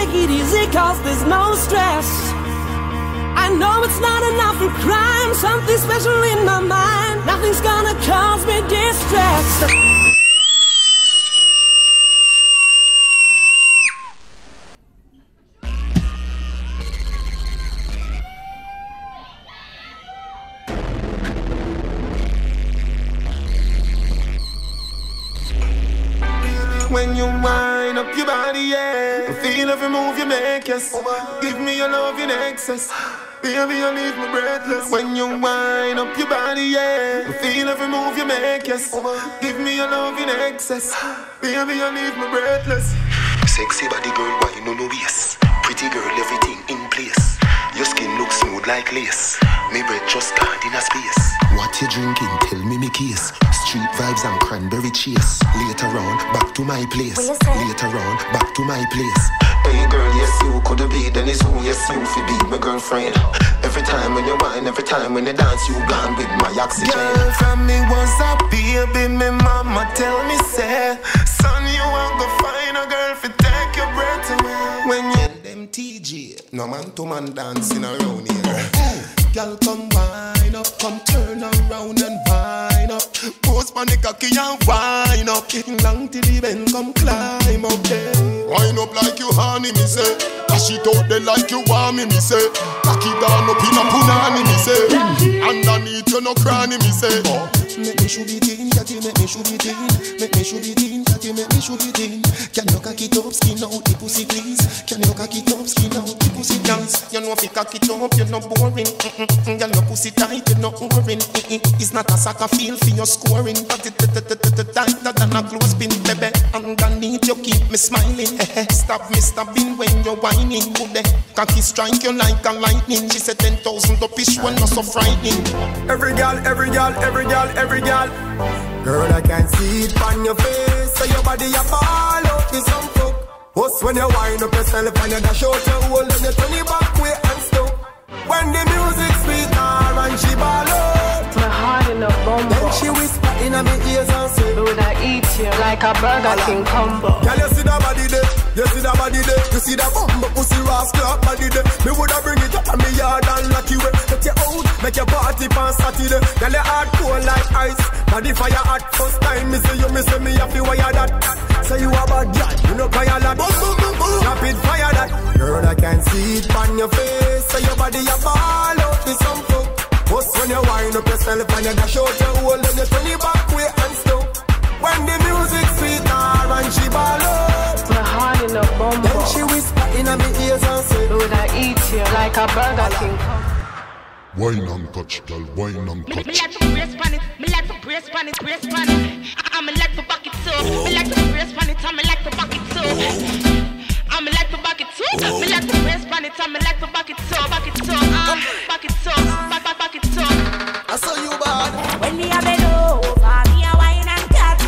take it easy, cause there's no stress. I know it's not enough for crime, something special in my mind. Nothing's gonna cause me distress. When you wind up your body, yeah, I feel every move you make, yes. Give me your love in excess, baby, you leave me breathless. When you wind up your body, yeah, I feel every move you make, yes. Give me your love in excess, baby, you leave me breathless. Sexy body girl, why you no yes? Pretty girl, everything in place. Your skin looks smooth like lace. Me breath just can't in a space. What you drinking? Tell me me case. Street vibes and cranberry chase. Later on, back to my place. Later on, back to my place. Hey girl, yes you could have been Dennis who, yes you fi be my girlfriend. Every time when you whine, every time when you dance, you gone with my oxygen. Girl, from me was a baby, me mama tell me say, son, you want to find a girl fi take your breath away. When you MTG, no man to man dancing around here. Girl, come wine up, come turn around and wine up. Pose on the cocky and wine up. Kicking long till the bend, come climb up there. Wine up like you honey, me say. Dash it out there like you want me, say. Back it down up in a punani, me say. Underneath you no cranny, me say. Make me should be thin, that you make me should be thin. Make me should be thin, that you make me should be thin. Can you cock it up, skin out the pussy, please? Can you cock it up, skin out the pussy, dance? You know if you cock it up, you're not boring. Girl, your pussy tight, you're not worrying. It's not a soccer field for your scoring. But it's tighter than a clothespin, baby. Underneath you keep me smiling. Stop me stopping when you're whining. Good, cocky strike you like a lightning. She said 10,000 up each one, not so frightening. Every girl, every girl, every girl, every girl. Girl, I can see it on your face. So your body, you fall out to some folk. What's when you wind up yourself and you dash out your hole and you turn your back way and stuff. When the music sweet and she ball out my heart in a bumble. Then she whisper in my ears and say, "Lord, I eat you like a Burger King combo." Girl, you see that body there, you see that body there, you see that bumble pussy rascal body there. Me woulda bring it up on me yard and lock you up. Get you out, make your party on Saturday. Girl, your heart cold like ice, body fire hot. First time me say me happy wire that. Say you a bad girl, you know cry a lot. Rapid fire that. Girl, I can see it on your face. Say your body. You fall out with some folk. What's when you wind up yourself and you dash out your hole and you turn your back way and stuff. When the music sweet and she ball out my heart in a bumble. Then she whisper in my ears and say, "Lord, I eat you like a Burger King." Wine and touch, girl, wine and touch. Me like to brace on it, me like to brace on it, brace on it. I'm like to back it up, me like to brace on it, I'm like to back it up. I'm like to back it up, me like to brace on it, I'm like to back it up, back it up, back it up, back it up. I saw you bad. When me a bend over, me a wine and cut.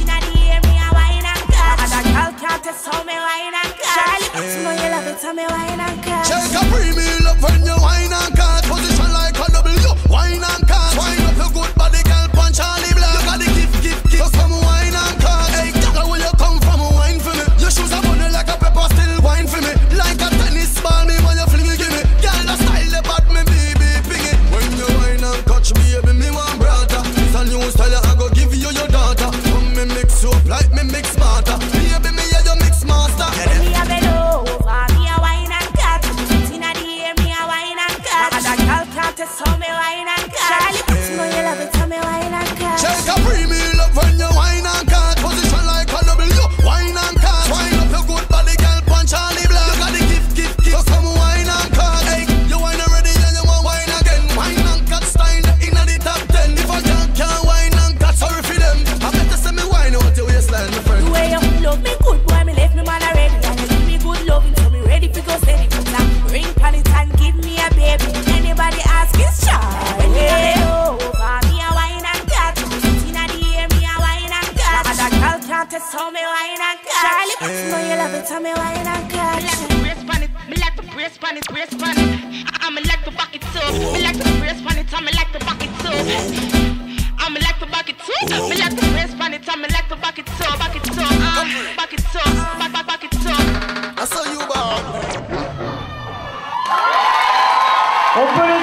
Inna the air, me a wine and cut. And a girl can't test how me wine and cut. Charlie, but you know you love it, so me wine and cut. Check a free me love when you wine and cut. Position like a W, wine and cut. Wine up your good body, girl, punch Charlie Black. You got the gift, so come wine and cut. Hey, girl, where you come from? Wine for me. Your shoes are burning like a pepper, still wine for me. Like a tennis ball, me when you fling me, give me. Girl, the style about me, baby, piggy. When you wine and touch me, baby, me one brother. It's a new style, I go give you your daughter. Come me mix up like me mix smarter. Baby, me yeah, you mix master. When me a bend over, me a wine and cut. Inna the air, me a wine and cut. And a girl can't test how me wine and cut. Charlie, but you know you love it, how me wine and cut. Check a free me love when you wine and cut. Position like a W, wine and cut. Wine up your good body, girl, punch Charlie Black. You got the gift, so come wine and cut. Hey, you wine already and you want wine again. Wine and cut style in the top 10. If I can't wine and cut, sorry for them. I better send me wine out your waistline, my friend. The way you love me good, boy, me left me man already. And you give me good loving, so me ready for go steady. Put that ring on it and give me a baby. Anybody ask is shy. When me over, me a wine and cut. Inna the air, me a wine and cut. And a girl can't test how me wine and cut. Charlie, but you know you love it, so me wine and cut. Me like to brace on it, brace on it. I'm like to back it up. Me like to brace on it, I'm like to back it up. I'm like to back it up. Me like to brace on it, I'm like to back it up, back it up, back it up, back it up. I saw you, boy. Hopper